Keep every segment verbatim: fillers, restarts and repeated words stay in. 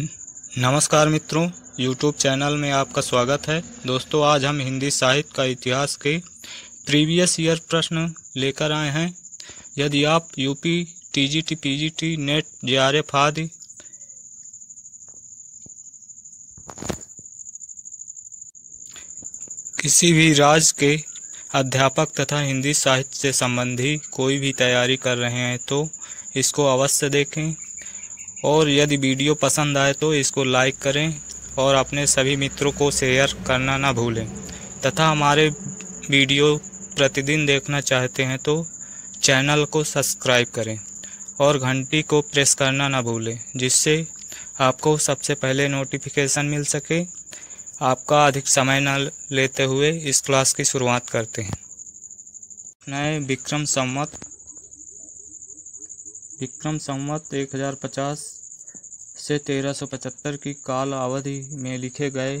नमस्कार मित्रों, YouTube channel में आपका स्वागत है। दोस्तों, आज हम हिंदी साहित्य का इतिहास के प्रीवियस ईयर प्रश्न लेकर आए हैं। यदि आप UP TGT PGT NET JRF आदि किसी भी राज्य के अध्यापक तथा हिंदी साहित्य से संबंधी कोई भी तैयारी कर रहे हैं तो इसको अवश्य देखें, और यदि वीडियो पसंद आए तो इसको लाइक करें और अपने सभी मित्रों को शेयर करना ना भूलें, तथा हमारे वीडियो प्रतिदिन देखना चाहते हैं तो चैनल को सब्सक्राइब करें और घंटी को प्रेस करना ना भूलें, जिससे आपको सबसे पहले नोटिफिकेशन मिल सके। आपका अधिक समय न लेते हुए इस क्लास की शुरुआत करते हैं। नए विक्रम संवत विक्रम संवत एक हज़ार पचास से तेरह सौ पचहत्तर की काल अवधि में लिखे गए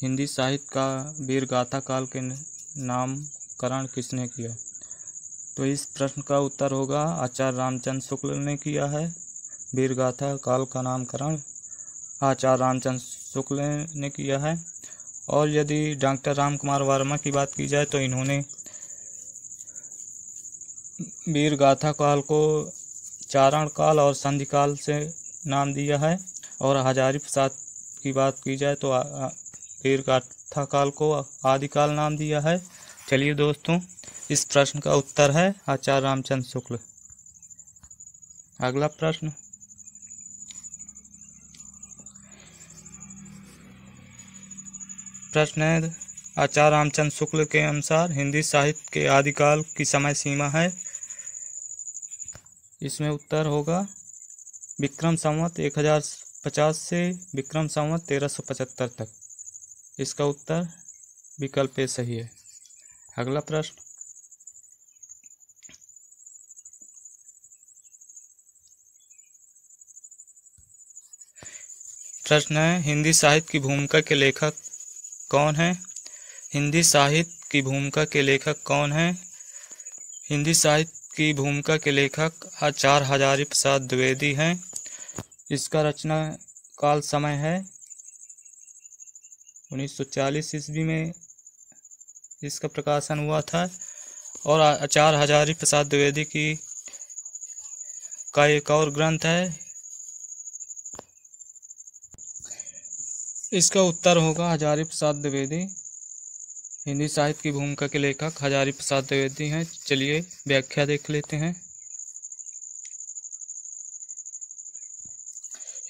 हिंदी साहित्य का वीरगाथा काल के नामकरण किसने किया? तो इस प्रश्न का उत्तर होगा आचार्य रामचंद्र शुक्ल ने किया है। वीरगाथा काल का नामकरण आचार्य रामचंद्र शुक्ल ने किया है। और यदि डॉक्टर रामकुमार वर्मा की बात की जाए तो इन्होंने वीरगाथा काल को चारण काल और संधि काल से नाम दिया है। और हजारी प्रसाद की बात की जाए तो वीरगाथा काल को आदिकाल नाम दिया है। चलिए दोस्तों, इस प्रश्न का उत्तर है आचार्य रामचंद्र शुक्ल। अगला प्रश्न, प्रश्न है आचार्य रामचंद्र शुक्ल के अनुसार हिंदी साहित्य के आदिकाल की समय सीमा है। इसमें उत्तर होगा विक्रम संवत एक हज़ार पचास से विक्रम संवत तेरह सौ पचहत्तर तक। इसका उत्तर विकल्प ए सही है। अगला प्रश्न, प्रश्न है हिंदी साहित्य की भूमिका के लेखक कौन है? हिंदी साहित्य की भूमिका के लेखक कौन है? हिंदी साहित्य की भूमिका के लेखक आचार्य हजारी प्रसाद द्विवेदी हैं। इसका रचना काल समय है उन्नीस सौ चालीस ईस्वी में इसका प्रकाशन हुआ था। और आचार्य हजारी प्रसाद द्विवेदी की का एक और ग्रंथ है। इसका उत्तर होगा हजारी प्रसाद द्विवेदी। हिंदी साहित्य की भूमिका के लेखक हजारी प्रसाद द्विवेदी हैं। चलिए व्याख्या देख लेते हैं।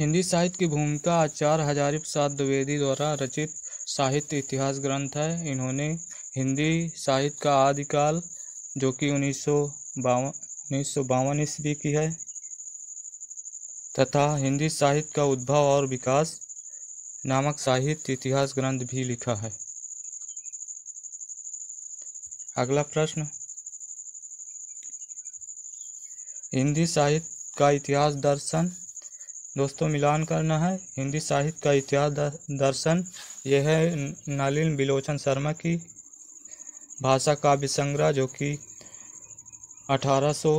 हिंदी साहित्य की भूमिका आचार्य हजारी प्रसाद द्विवेदी द्वारा रचित साहित्य इतिहास ग्रंथ है। इन्होंने हिंदी साहित्य का आदिकाल, जो कि उन्नीस सौ बावन उन्नीस सौ बावन ईस्वी की है, तथा हिंदी साहित्य का उद्भव और विकास नामक साहित्य इतिहास ग्रंथ भी लिखा है। अगला प्रश्न, हिंदी साहित्य का इतिहास दर्शन। दोस्तों, मिलान करना है। हिंदी साहित्य का इतिहास दर्शन यह है नलिन बिलोचन शर्मा की भाषा काव्य संग्रह, जो कि अठारह सौ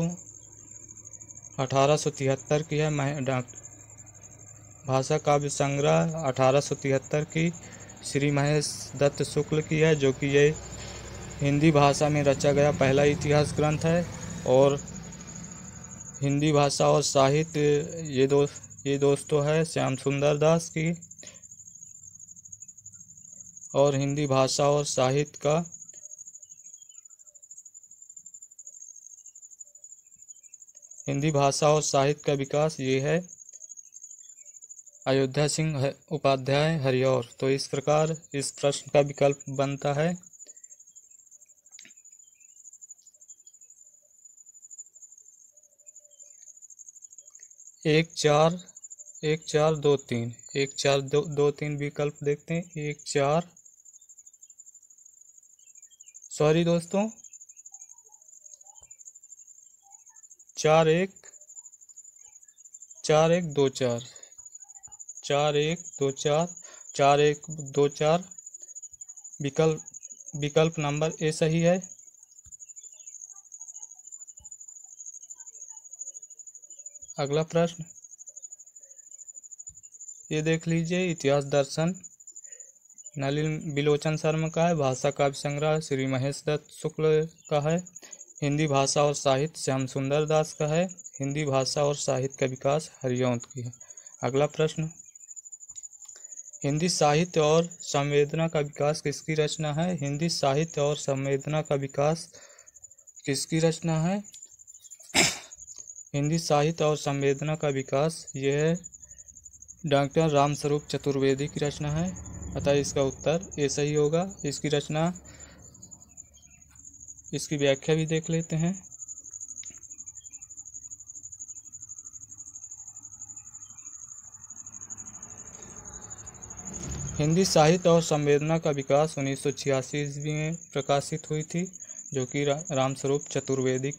अठारह सौ तिहत्तर की है। भाषा काव्य संग्रह अठारह सौ तिहत्तर की श्री महेश दत्त शुक्ल की है, जो कि ये हिंदी भाषा में रचा गया पहला इतिहास ग्रंथ है। और हिंदी भाषा और साहित्य ये दो ये दोस्तों है श्याम सुंदर दास की। और हिंदी भाषा और साहित्य का हिंदी भाषा और साहित्य का विकास ये है अयोध्या सिंह उपाध्याय हरिऔध। तो इस प्रकार इस प्रश्न का विकल्प बनता है। एक चार एक चार दो तीन एक चार दो दो तीन विकल्प देखते हैं। एक चार सॉरी दोस्तों चार एक चार एक दो चार चार एक दो चार चार एक दो चार विकल्प विकल्प नंबर ए सही है। अगला प्रश्न, ये देख लीजिए इतिहास दर्शन नलिन बिलोचन शर्मा का है। भाषा काव्य संग्रह श्री महेश दत्त शुक्ल का है। हिंदी भाषा और साहित्य श्याम सुंदर दास का है। हिंदी भाषा और साहित्य का विकास हरिऔध की है। अगला प्रश्न, हिंदी साहित्य और संवेदना का विकास किसकी रचना है? हिंदी साहित्य और संवेदना का विकास किसकी रचना है? हिंदी साहित्य और संवेदना का विकास यह डॉक्टर रामस्वरूप चतुर्वेदी की रचना है, अतः इसका उत्तर ए सही होगा। इसकी रचना, इसकी व्याख्या भी देख लेते हैं। हिंदी साहित्य और संवेदना का विकास उन्नीस सौ छियासी ईस्वी में प्रकाशित हुई थी, जो कि रा, रामस्वरूप चतुर्वेदी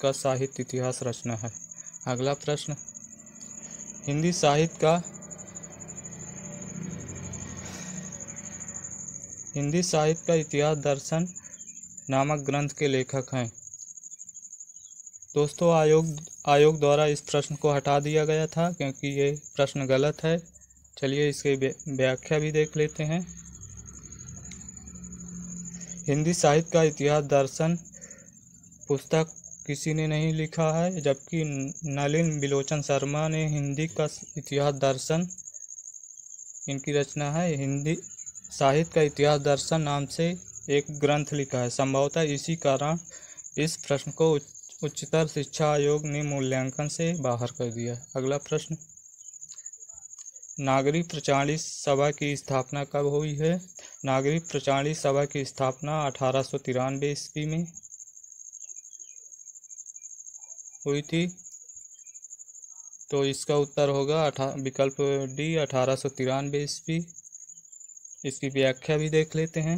का साहित्य इतिहास रचना है। अगला प्रश्न, हिंदी साहित्य का हिंदी साहित्य का इतिहास दर्शन नामक ग्रंथ के लेखक हैं? दोस्तों, आयोग आयोग द्वारा इस प्रश्न को हटा दिया गया था क्योंकि ये प्रश्न गलत है। चलिए इसकी व्याख्या भी देख लेते हैं। हिंदी साहित्य का इतिहास दर्शन पुस्तक किसी ने नहीं लिखा है, जबकि नलिन बिलोचन शर्मा ने हिंदी का इतिहास दर्शन, इनकी रचना है। हिंदी साहित्य का इतिहास दर्शन नाम से एक ग्रंथ लिखा है। संभवतः इसी कारण इस प्रश्न को उच्चतर शिक्षा आयोग ने मूल्यांकन से बाहर कर दिया। अगला प्रश्न, नागरिक प्रचारणी सभा की स्थापना कब हुई है? नागरिक प्रचारणी सभा की स्थापना अठारह सौ तिरानवे ईस्वी में हुई थी, तो इसका उत्तर होगा अठा विकल्प डी अठारह सौ तिरानवे ईस्वी। इसकी व्याख्या भी देख लेते हैं।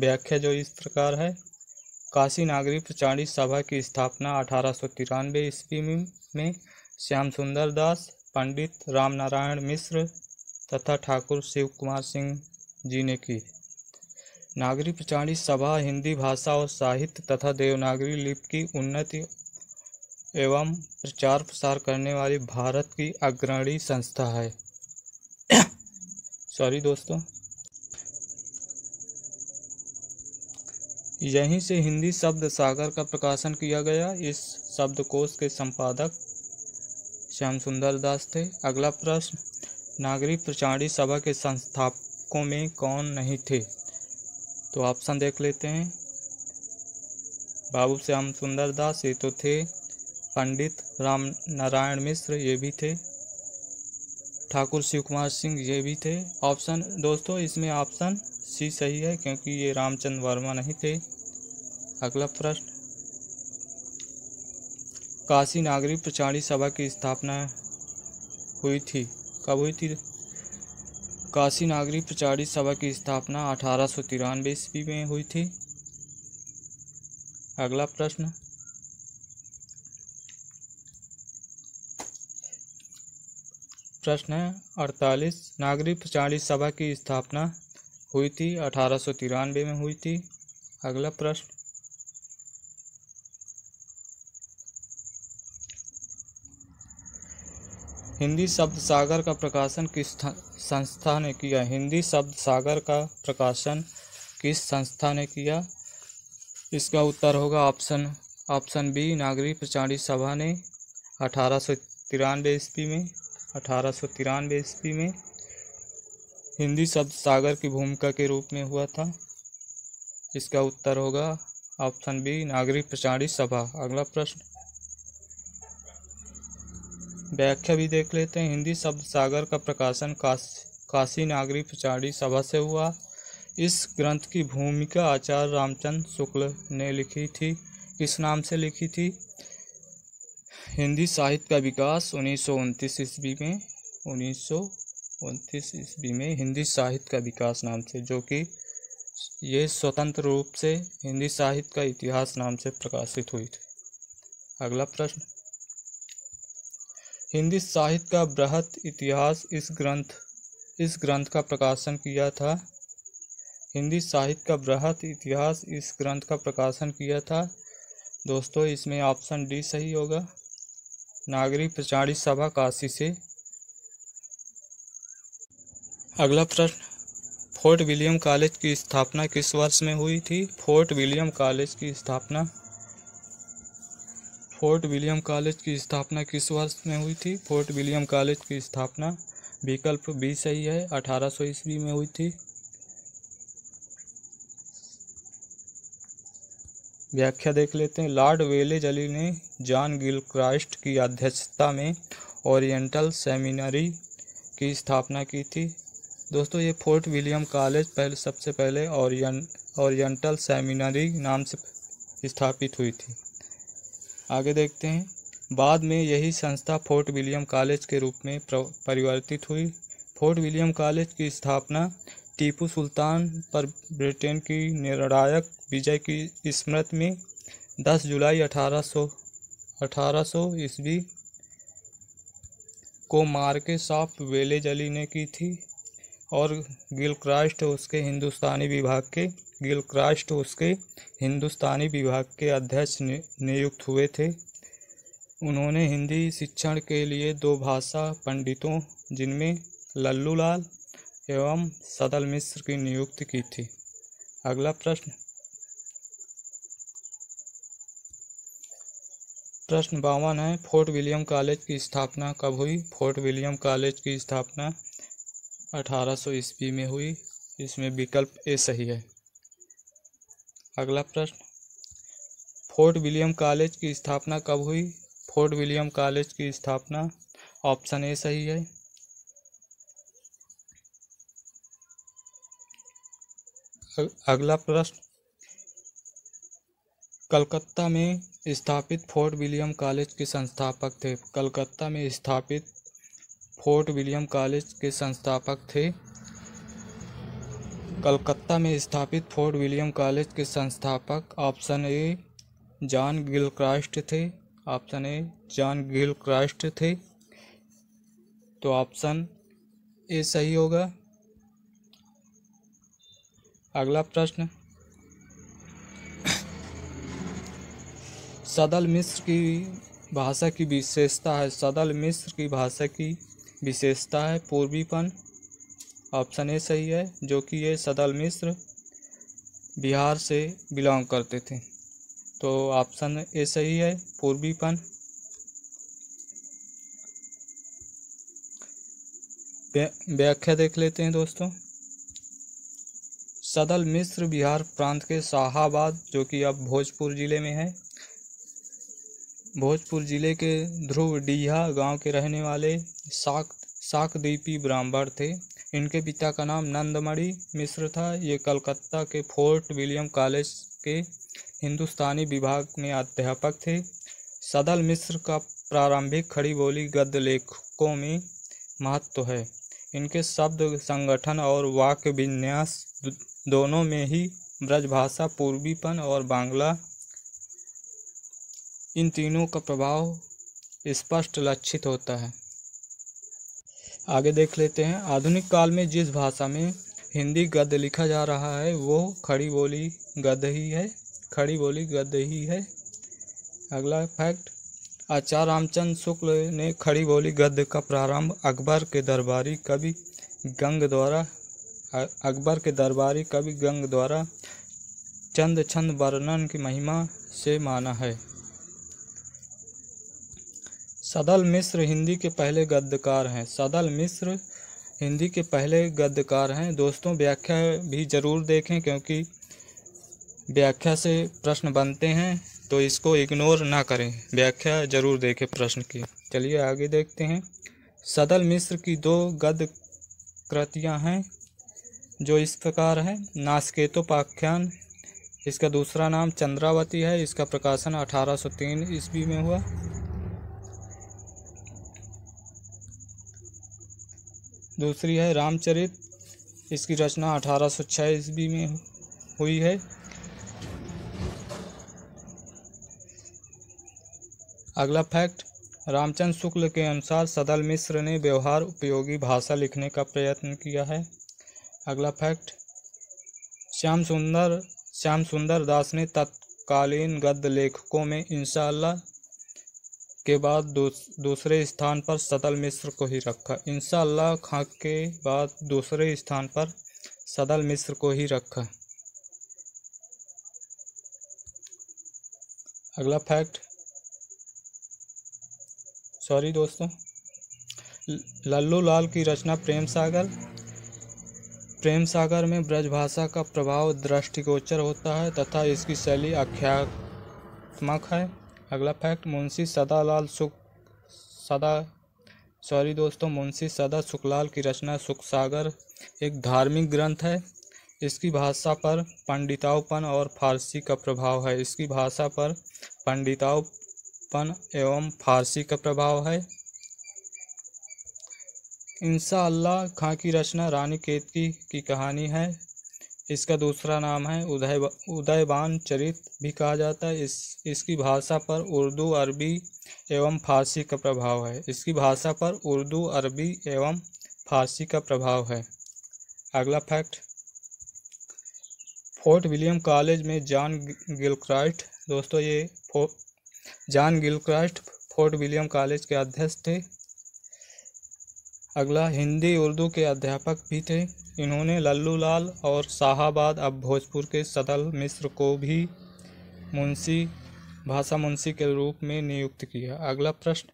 व्याख्या जो इस प्रकार है, काशी नागरिक प्रचारणी सभा की स्थापना अठारह सौ तिरानवे ईस्वी में श्याम सुंदर दास, पंडित रामनारायण मिश्र तथा ठाकुर शिव कुमार सिंह जी ने की। नागरी प्रचारणी सभा हिंदी भाषा और साहित्य तथा देवनागरी लिपि की उन्नति एवं प्रचार प्रसार करने वाली भारत की अग्रणी संस्था है। सॉरी दोस्तों, यहीं से हिंदी शब्द सागर का प्रकाशन किया गया। इस शब्दकोश के संपादक श्याम सुंदर दास थे। अगला प्रश्न, नागरिक प्रचारणी सभा के संस्थापकों में कौन नहीं थे? तो ऑप्शन देख लेते हैं। बाबू श्याम सुंदर दास ये तो थे, पंडित राम नारायण मिश्र ये भी थे, ठाकुर शिव कुमार सिंह ये भी थे। ऑप्शन दोस्तों, इसमें ऑप्शन सी सही है क्योंकि ये रामचंद्र वर्मा नहीं थे। अगला प्रश्न, काशी नागरिक प्रचारणी सभा की स्थापना हुई थी, कब हुई थी? काशी नागरिक प्रचारणी सभा की स्थापना अठारह सौ तिरानवे ईस्वी में हुई थी। अगला प्रश्न, प्रश्न है अड़तालीस, नागरिक प्रचारणी सभा की स्थापना हुई थी अठारह सौ तिरानवे में हुई थी। अगला प्रश्न, हिंदी शब्द सागर का प्रकाशन किस संस्था ने किया? हिंदी शब्द सागर का प्रकाशन किस संस्था ने किया? इसका उत्तर होगा ऑप्शन ऑप्शन बी नागरिक प्रचारणी सभा ने अठारह सौ तिरानवे ईस्वी में अठारह सौ तिरानवे ईस्वी में हिंदी शब्द सागर की भूमिका के रूप में हुआ था। इसका उत्तर होगा ऑप्शन बी नागरिक प्रचारणी सभा। अगला प्रश्न, व्याख्या भी देख लेते हैं। हिंदी शब्द सागर का प्रकाशन काशी काशी नागरिक प्रचारणी सभा से हुआ। इस ग्रंथ की भूमिका आचार्य रामचंद्र शुक्ल ने लिखी थी। किस नाम से लिखी थी? हिंदी साहित्य का विकास उन्नीस सौ उनतीस ईस्वी में उन्नीस सौ उनतीस ईस्वी में हिंदी साहित्य का विकास नाम से, जो कि ये स्वतंत्र रूप से हिंदी साहित्य का इतिहास नाम से प्रकाशित हुई थी। अगला प्रश्न, हिंदी साहित्य का बृहत इतिहास इस ग्रंथ इस ग्रंथ का प्रकाशन किया था। हिंदी साहित्य का बृहत इतिहास इस ग्रंथ का प्रकाशन किया था। दोस्तों, इसमें ऑप्शन डी सही होगा। नागरिक प्रचारित सभा काशी से। अगला प्रश्न, फोर्ट विलियम कॉलेज की स्थापना किस वर्ष में हुई थी? फोर्ट विलियम कॉलेज की स्थापना फोर्ट विलियम कॉलेज की स्थापना किस वर्ष में हुई थी? फोर्ट विलियम कॉलेज की स्थापना विकल्प बी सही है, अठारह सौ ईस्वी में हुई थी। व्याख्या देख लेते हैं। लॉर्ड वेलेजली ने जॉन गिलक्राइस्ट की अध्यक्षता में ओरिएंटल सेमिनरी की स्थापना की थी। दोस्तों ये फोर्ट विलियम कॉलेज पहले सबसे पहले ओरियन ओरिएंटल सेमिनरी नाम से स्थापित हुई थी। आगे देखते हैं, बाद में यही संस्था फोर्ट विलियम कॉलेज के रूप में परिवर्तित हुई। फोर्ट विलियम कॉलेज की स्थापना टीपू सुल्तान पर ब्रिटेन की निर्णायक विजय की स्मृति में दस जुलाई अठारह सौ अठारह सौ ईस्वी को मार्केस ऑफ वेलेजली ने की थी और गिलक्राइस्ट उसके हिंदुस्तानी विभाग के गिलक्राइस्ट उसके हिंदुस्तानी विभाग के अध्यक्ष नियुक्त हुए थे। उन्होंने हिंदी शिक्षण के लिए दो भाषा पंडितों जिनमें लल्लू लाल एवं सदल मिश्र की नियुक्ति की थी। अगला प्रश्न प्रश्न बावन है, फोर्ट विलियम कॉलेज की स्थापना कब हुई? फोर्ट विलियम कॉलेज की स्थापना अठारह सौ ईस्वी में हुई। इसमें विकल्प ए सही है। अगला प्रश्न, फोर्ट विलियम कॉलेज की स्थापना कब हुई? फोर्ट विलियम कॉलेज की स्थापना ऑप्शन ए सही है। अगला प्रश्न, कलकत्ता में स्थापित फोर्ट विलियम कॉलेज के संस्थापक थे? कलकत्ता में स्थापित फोर्ट विलियम कॉलेज के संस्थापक थे कलकत्ता में स्थापित फोर्ट विलियम कॉलेज के संस्थापक ऑप्शन ए जॉन गिलक्राइस्ट थे। ऑप्शन ए जॉन गिलक्राइस्ट थे तो ऑप्शन ए सही होगा। अगला प्रश्न, सदल मिश्र की भाषा की विशेषता है सदल मिश्र की भाषा की विशेषता है पूर्वीपन। ऑप्शन ए सही है, जो कि ये सदल मिश्र बिहार से बिलोंग करते थे तो ऑप्शन ए सही है, पूर्वीपन। व्याख्या देख लेते हैं दोस्तों। सदल मिश्र बिहार प्रांत के शाहाबाद, जो कि अब भोजपुर ज़िले में है, भोजपुर ज़िले के ध्रुव डीहा गांव के रहने वाले शाक शाकद्वीपी ब्राह्मण थे। इनके पिता का नाम नंदमणि मिश्र था। ये कलकत्ता के फोर्ट विलियम कॉलेज के हिंदुस्तानी विभाग में अध्यापक थे। सदल मिश्र का प्रारंभिक खड़ी बोली गद्य लेखकों में महत्व है। इनके शब्द संगठन और वाक्य विन्यास दोनों में ही ब्रजभाषा, पूर्वीपन और बांग्ला इन तीनों का प्रभाव स्पष्ट लक्षित होता है। आगे देख लेते हैं, आधुनिक काल में जिस भाषा में हिंदी गद्य लिखा जा रहा है वो खड़ी बोली गद्य ही है खड़ी बोली गद्य ही है। अगला फैक्ट, आचार्य रामचंद्र शुक्ल ने खड़ी बोली गद्य का प्रारंभ अकबर के दरबारी कवि गंग द्वारा अकबर के दरबारी कवि गंग द्वारा चंद छंद वर्णन की महिमा से माना है। सदल मिश्र हिंदी के पहले गद्यकार हैं। सदल मिश्र हिंदी के पहले गद्यकार हैं। दोस्तों व्याख्या भी ज़रूर देखें क्योंकि व्याख्या से प्रश्न बनते हैं तो इसको इग्नोर ना करें, व्याख्या ज़रूर देखें प्रश्न की। चलिए आगे देखते हैं, सदल मिश्र की दो गद्य कृतियाँ हैं जो इस प्रकार है। नासकेतोपाख्यान, इसका दूसरा नाम चंद्रावती है, इसका प्रकाशन अठारह सौ तीन ईस्वी में हुआ। दूसरी है रामचरित, इसकी रचना अठारह सौ छह ईस्वी में हुई है। अगला फैक्ट, रामचंद्र शुक्ल के अनुसार सदल मिश्र ने व्यवहार उपयोगी भाषा लिखने का प्रयत्न किया है। अगला फैक्ट, श्याम सुंदर श्याम सुंदर दास ने तत्कालीन गद्य लेखकों में इंशा अल्लाह के बाद दूस, दूसरे स्थान पर सदल मिश्र को ही रखा। इंशा अल्लाह खान के बाद दूसरे स्थान पर सदल मिश्र को ही रखा। अगला फैक्ट, सॉरी दोस्तों, लल्लू लाल की रचना प्रेम सागर। प्रेम सागर में ब्रजभाषा का प्रभाव दृष्टिगोचर होता है तथा इसकी शैली आख्यात्मक है। अगला फैक्ट, मुंशी सदा लाल सुख सदा सॉरी दोस्तों मुंशी सदा सुखलाल की रचना सुख सागर एक धार्मिक ग्रंथ है। इसकी भाषा पर पंडितावपन और फारसी का प्रभाव है। इसकी भाषा पर पंडितावपन एवं फारसी का प्रभाव है। इंशा अल्लाह खां की रचना रानी केतकी की कहानी है। इसका दूसरा नाम है उदय उदयवान चरित भी कहा जाता है। इस इसकी भाषा पर उर्दू अरबी एवं फारसी का प्रभाव है। इसकी भाषा पर उर्दू अरबी एवं फारसी का प्रभाव है। अगला फैक्ट, फोर्ट विलियम कॉलेज में जॉन गिलक्राइस्ट, दोस्तों ये John Gilchrist Fort William college के अध्यक्ष थे। अगला, हिंदी उर्दू के अध्यापक भी थे। इन्होंने लल्लू लाल और शाहाबाद अब भोजपुर के सदल मिश्र को भी मुंशी भाषा मुंशी के रूप में नियुक्त किया। अगला प्रश्न,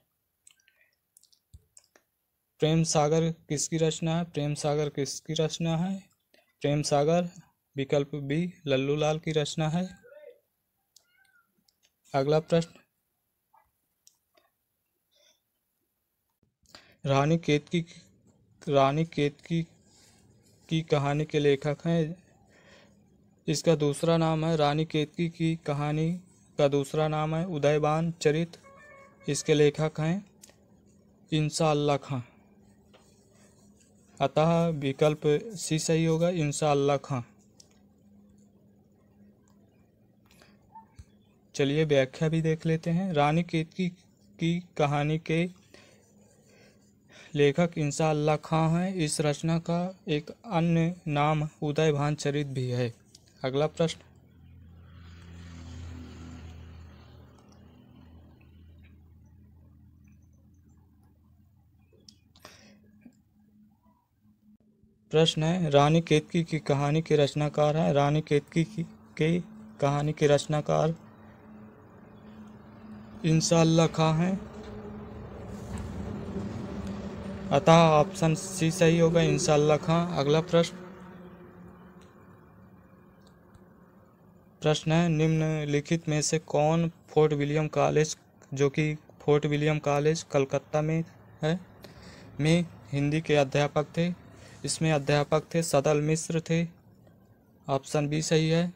प्रेम सागर किसकी रचना है? प्रेम सागर किसकी रचना है? प्रेम सागर विकल्प बी लल्लू लाल की रचना है। अगला प्रश्न, रानी केतकी रानी केतकी की कहानी के लेखक हैं। इसका दूसरा नाम है रानी केतकी की कहानी का दूसरा नाम है उदयवान चरित। इसके लेखक हैं इंशा अल्लाह खान। अतः विकल्प सी सही होगा, इंशा अल्लाह खान। चलिए व्याख्या भी देख लेते हैं। रानी केतकी की कहानी के लेखक इंशा अल्लाह खां हैं। इस रचना का एक अन्य नाम उदयभान चरित भी है। अगला प्रश्न, प्रश्न है रानी केतकी की कहानी के रचनाकार है। रानी केतकी की के कहानी के रचनाकार इंशा अल्लाह खां हैं। अतः ऑप्शन सी सही होगा, इंशा अल्लाह खां। अगला प्रश्न प्रश्न है निम्नलिखित में से कौन फोर्ट विलियम कॉलेज, जो कि फोर्ट विलियम कॉलेज कलकत्ता में है, में हिंदी के अध्यापक थे? इसमें अध्यापक थे सदल मिश्र थे। ऑप्शन बी सही है।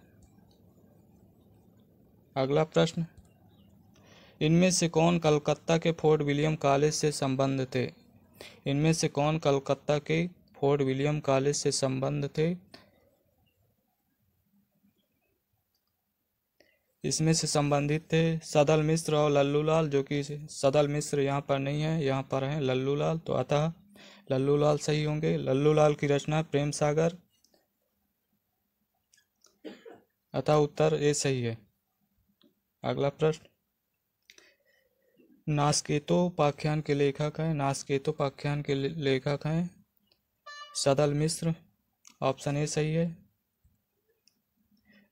अगला प्रश्न, इनमें से कौन कलकत्ता के फोर्ट विलियम कॉलेज से संबंध थे? इनमें से कौन कलकत्ता के फोर्ट विलियम कॉलेज से संबंध थे? इसमें से संबंधित थे सदल मिश्र और लल्लू लाल, जो कि सदल मिश्र यहाँ पर नहीं है, यहाँ पर हैं लल्लू लाल। तो अतः लल्लू लाल सही होंगे। लल्लू लाल की रचना प्रेम सागर, अतः उत्तर ये सही है। अगला प्रश्न, नास्केतोपाख्यान के लेखक हैं। नास्केतोपाख्यान के लेखक हैं सदल मिश्र। ऑप्शन ए सही है।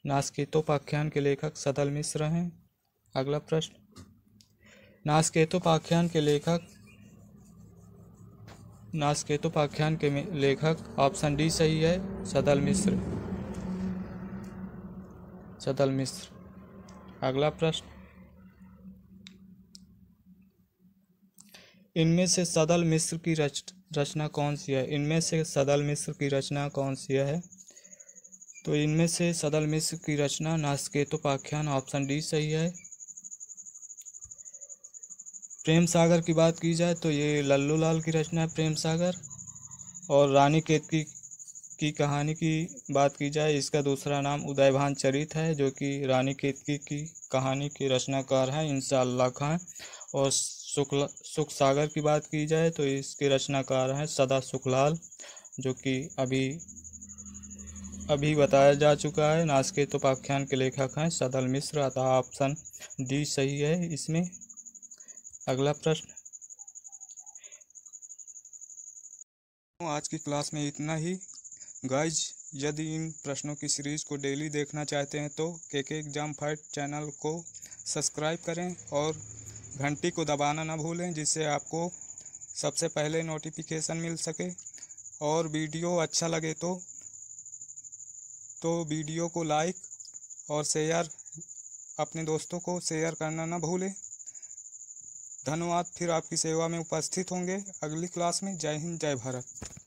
नास्केतोपाख्यान के लेखक सदल मिश्र हैं। अगला प्रश्न, नास्केतोपाख्यान के लेखक नास्केतोपाख्यान के लेखक ऑप्शन डी सही है, सदल मिश्र सदल मिश्र। अगला प्रश्न, इनमें से सदल मिश्र की रच रचना कौन सी है? इनमें से सदल मिश्र की रचना कौन सी है? तो इनमें से सदल मिश्र की रचना नास्केतोपाख्यान, ऑप्शन डी सही है। प्रेम सागर की बात की जाए तो ये लल्लू लाल की रचना है प्रेम सागर, और रानी केतकी की कहानी की बात की जाए इसका दूसरा नाम उदयभान चरित है, जो कि रानी केतकी की कहानी के रचनाकार हैं इंशा अल्लाह खान। और सुखला सुख सागर की बात की जाए तो इसके रचनाकार हैं सदा सुखलाल, जो कि अभी अभी बताया जा चुका है। नास्केतोपाख्यान के लेखक हैं सदल मिश्र, अतः ऑप्शन डी सही है इसमें। अगला प्रश्न। आज की क्लास में इतना ही गाइज। यदि इन प्रश्नों की सीरीज़ को डेली देखना चाहते हैं तो K K exam fight channel को सब्सक्राइब करें और घंटी को दबाना ना भूलें, जिससे आपको सबसे पहले नोटिफिकेशन मिल सके। और वीडियो अच्छा लगे तो तो वीडियो को लाइक और शेयर, अपने दोस्तों को शेयर करना ना भूलें। धन्यवाद, फिर आपकी सेवा में उपस्थित होंगे अगली क्लास में। जय हिंद, जय भारत।